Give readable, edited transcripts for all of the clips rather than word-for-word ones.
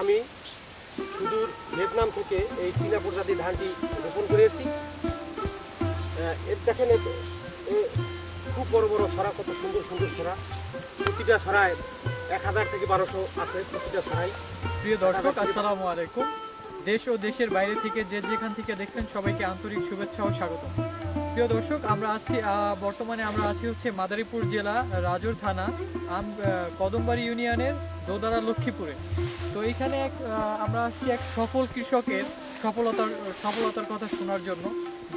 আমি সুদূর ভিয়েতনাম থেকে এই চীনা প্রজাতির ধানটি রোপণ করেছি। এর দেখেন খুব বড় বড় ছড়া, কত সুন্দর সুন্দর ছড়া। প্রতিটা ছড়ায় 1000 থেকে 1200 আছে প্রতিটা ছড়াই। প্রিয় দর্শক, আসসালামু আলাইকুম। দেশ ও দেশের বাইরে থেকে যে যেখান থেকে দেখছেন সবাইকে আন্তরিক শুভেচ্ছা ও স্বাগত। প্রিয় দর্শক, আমরা আছি বর্তমানে আমরা আছি হচ্ছে মাদারীপুর জেলা রাজুর থানা কদমবাড়ি ইউনিয়নের দোদারা লক্ষ্মীপুরে। তো এইখানে আমরা আসছি এক সফল কৃষকের সফলতার কথা শোনার জন্য,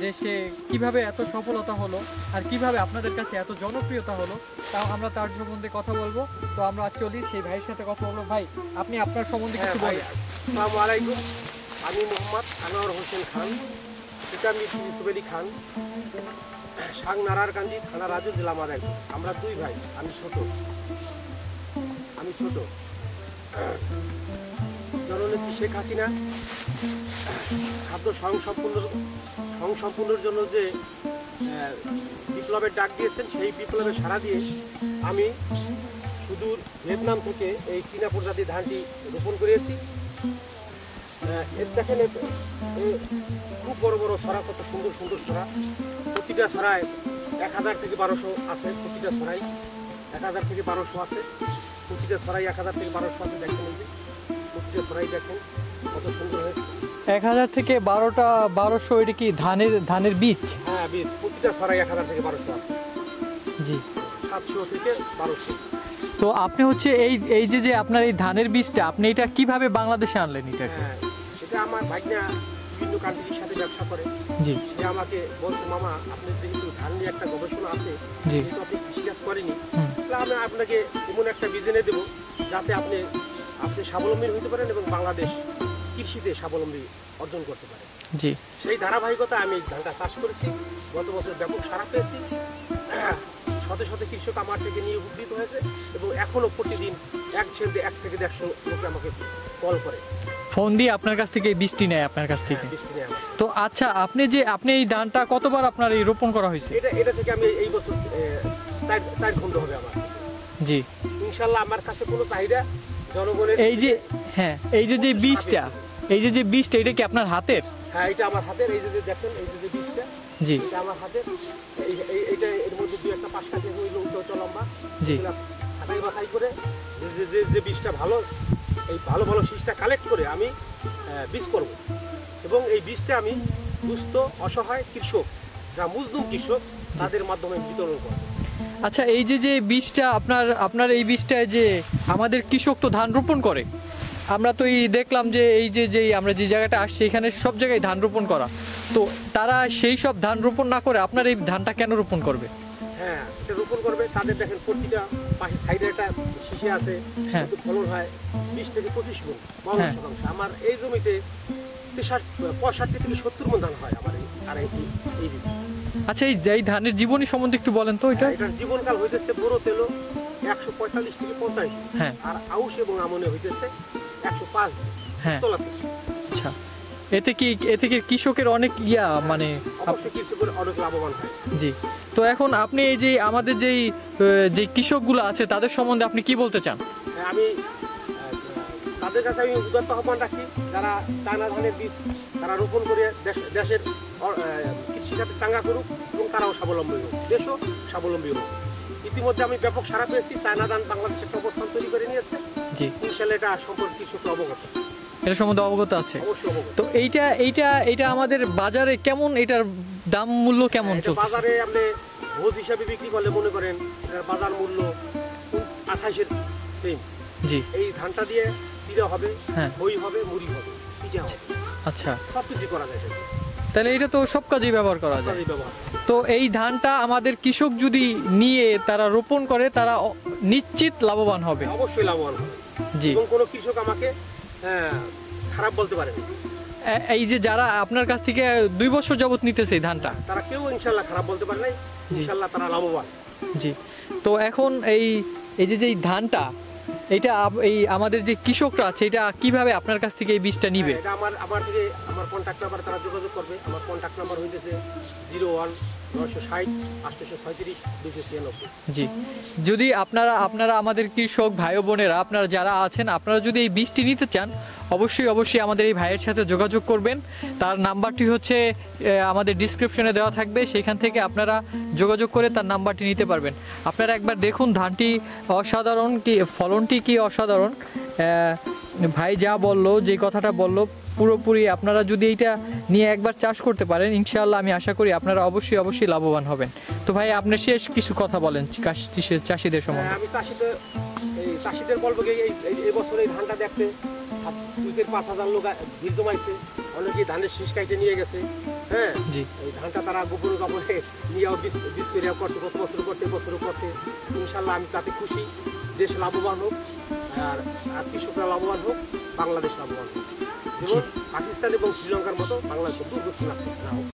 যে সে কীভাবে এত সফলতা হলো আর কিভাবে আপনাদের কাছে এত জনপ্রিয়তা হলো, তাও আমরা তার সম্বন্ধে কথা বলবো। তো আমরা চলি সেই ভাইয়ের সাথে কথা বলবো। ভাই, আপনি আপনার সম্বন্ধে কিছু বলেন। আসসালামু আলাইকুম, আমি মোহাম্মদ আনোয়ার হোসেন খান, পিতা মিত্র ইউসুফ আলী খান, শাং নারায়ণগঞ্জি থানা রাজু জেলা মাদারীপুর। আমরা দুই ভাই, আমি ছোট। জননেত্রী শেখ হাসিনা খাদ্য স্বয়ংসম্পূর্ণের জন্য যে বিপ্লবের ডাক দিয়েছেন, সেই বিপ্লবের সাড়া দিয়ে আমি সুদূর ভিয়েতনাম থেকে এই চীনা প্রজাতির ধানটি রোপণ করেছি। এর দেখেন খুব বড় বড় ছড়া, কত সুন্দর সুন্দর ছড়া। প্রতিটা ছড়ায় 1000 থেকে 1200 আছে প্রতিটা ছড়াই। 1000 থেকে 1200 আছে প্রতিটা ছড়াই, 1000 থেকে 1200 আছে। দেখেন প্রতিটা ছড়াই দেখেন কত সুন্দর হয়েছে। 1000 থেকে 1200 এটা কি ধানের বীজ? হ্যাঁ, বীজ। প্রতিটা ছড়াই 1000 থেকে 1200 আছে। জি, 700 থেকে 1200। তো আপনি হচ্ছে এই যে আপনার এই ধানের বীজটা আপনি এটা কিভাবে বাংলাদেশে আনলেন? এটা আমার ভাগনা বিভিন্ন কান্ট্রির সাথে ব্যবসা করে। জি, সে আমাকে বলছে, মামা আপনি যেহেতু ধান নিয়ে একটা গবেষণা আছে, যেহেতু আপনি কৃষিকাজ করেনি, তাহলে আমি আপনাকে এমন একটা বীজ এনে দেবো যাতে আপনি স্বাবলম্বী হতে পারেন এবং বাংলাদেশ কৃষিতে স্বাবলম্বী অর্জন করতে পারেন। জি, সেই ধারাবাহিকতা আমি ধানটা চাষ করেছি। গত বছর ব্যাপক সাড়া পেয়েছি, শত শত কৃষক আমার থেকে নিয়ে উপকৃত হয়েছে এবং এখনও প্রতিদিন 1 থেকে 150 লোক আমাকে কল করে, ফোন দিয়ে আপনার কাছ থেকে বৃষ্টি নেয় আপনার কাছ থেকে। তো আচ্ছা, আপনি এই ধানটা কতবার আপনার এই রোপণ করা হয়েছে? এটা থেকে আমি এই বছর 4 খণ্ড হবে আমার। জি, ইনশাআল্লাহ আমার কাছে কোনো চাহিদা জনগণের। এই যে বীজটা এটা কি আপনার হাতের? হ্যাঁ, এটা আমার হাতের। এই যে বীজটা। জি, এটা আমার হাতের। এইটা এর মধ্যে দুই একটা পাশ কাটে হইলো উঁচু লম্বা। জি, আটাই বাছাই করে যে বীজটা ভালো বীজটা কালেক্ট করে আমি বীজ করব, এবং এই বীজটা আমি দুস্থ অসহায় কৃষক, যারা মজদুম কৃষক, তাদের মাধ্যমে বিতরণ করব। আচ্ছা, এই যে বীজটা আপনার এই বীজটা যে আমাদের কৃষক তো ধান রোপণ করে, আমরা তো এই দেখলাম যে এই যে আমরা যে জায়গাটা আসছি এখানে সব জায়গায় ধান রোপণ করা, তো তারা সেই সব ধান রোপণ না করে আপনার এই ধানটা কেন রোপণ করবে? হ্যাঁ, এটা রোপণ করবে। তাদের দেখেন প্রতিটা পাশে সাইডে একটা শীষে আছে, কিন্তু ফলন হয় 20 থেকে 25 মণ। আমার এই জমিতে 65 থেকে 70 মণ ধান হয় আমার এই বীজ। আচ্ছা, এই ধানের জীবনী সম্বন্ধে একটু বলেন তো। এটার জীবনকাল হইতেছে বোরো তেল 145 থেকে 150, আর আউশ এবং আমনে হইতেছে 105 দিন। হ্যাঁ, আচ্ছা, এতে কি কৃষকের অনেক মানে কৃষকের অনেক লাভবান হয়। জি, তো এখন আপনি এই যে আমাদের যে কৃষকগুলো আছে তাদের সম্বন্ধে আপনি কি বলতে চান? আমি তাদের কাছে আমি উদাত্ত আহ্বান রাখি, যারা চায়না ধানের বীজ তারা রোপণ করে দেশের কৃষিখাতে চাঙ্গা করুক এবং তারাও স্বাবলম্বী হোক, দেশও স্বাবলম্বী হোক। ইতিমধ্যে আমি ব্যাপক সাড়া পেয়েছি, চায়না ধান বাংলাদেশের একটা অবস্থান তৈরি করে নিয়েছে। জি, ইনশাআল্লাহ এটা সম্পর্কে কৃষকরা অবগত, এটা সম্বন্ধে অবগত আছে। তো এইটা আমাদের বাজারে কেমন, এটার দাম মূল্য কেমন চলছে বাজারে? আপনি ভোজ হিসাবে বিক্রি করলে মনে করেন বাজার মূল্য 28-এর সেম। জি, এই ধানটা দিয়ে চিড়া হবে, বই হবে, মুড়ি হবে, পিঠা হবে। আচ্ছা, সব কিছু করা যায়। তাহলে এটা তো সব কাজেই ব্যবহার করা যায়। তো এই ধানটা আমাদের কৃষক যদি নিয়ে তারা রোপণ করে, তারা নিশ্চিত লাভবান হবে, অবশ্যই লাভবান হবে। জি, কোনো কৃষক আমাকে খারাপ বলতে পারে না। এই যে যারা আপনার কাছ থেকে 2 বছর যাবত নিতেছে ধানটা, তারা কেউ ইনশাআল্লাহ খারাপ বলতে পারে না, ইনশাআল্লাহ তারা লাভবান। জি, তো এখন এই যে ধানটা, এটা এই আমাদের যে কৃষকরা আছে, এটা কিভাবে আপনার কাছ থেকে এই বীজটা নিবে? এটা আমার কন্টাক্ট নাম্বার, তারা যোগাযোগ করবে। আমার কন্টাক্ট নাম্বার হইতেছে 01 জি, যদি আপনারা আমাদের কৃষক ভাই বোনেরা আপনারা যারা আছেন, আপনারা যদি এই বীজটি নিতে চান অবশ্যই আমাদের এই ভাইয়ের সাথে যোগাযোগ করবেন। তার নাম্বারটি হচ্ছে আমাদের ডিসক্রিপশনে দেওয়া থাকবে, সেখান থেকে আপনারা যোগাযোগ করে তার নাম্বারটি নিতে পারবেন। আপনারা একবার দেখুন ধানটি অসাধারণ, কি ফলনটি কি অসাধারণ। ভাই যা বললো, যে কথাটা বললো পুরোপুরি আপনারা যদি এইটা নিয়ে একবার চাষ করতে পারেন, ইনশাআল্লাহ আমি আশা করি আপনারা অবশ্যই লাভবান হবেন। তো ভাই আপনি শেষ কিছু কথা বলেন চাষিদের সম্বন্ধে। আমি চাষিদের বলবো যে এই বছর এই ধানটা দেখতে 5,000 লোক ভিড় জমাইছে, অনেকে ধানের শীষ কাইটে নিয়ে গেছে। হ্যাঁ জি, এই ধানটা তারা গোপন কাপড়ে নিয়ে বিষ করে করছে, গত বছর করছে, বছরও করছে। ইনশাআল্লাহ আমি তাতে খুশি, দেশ লাভবান হোক আর কৃষকরা লাভবান হোক, বাংলাদেশ লাভবান হোক। পাকিস্তান এবং শ্রীলঙ্কার মতো বাংলাদেশ দুর্গতি লাগছে না।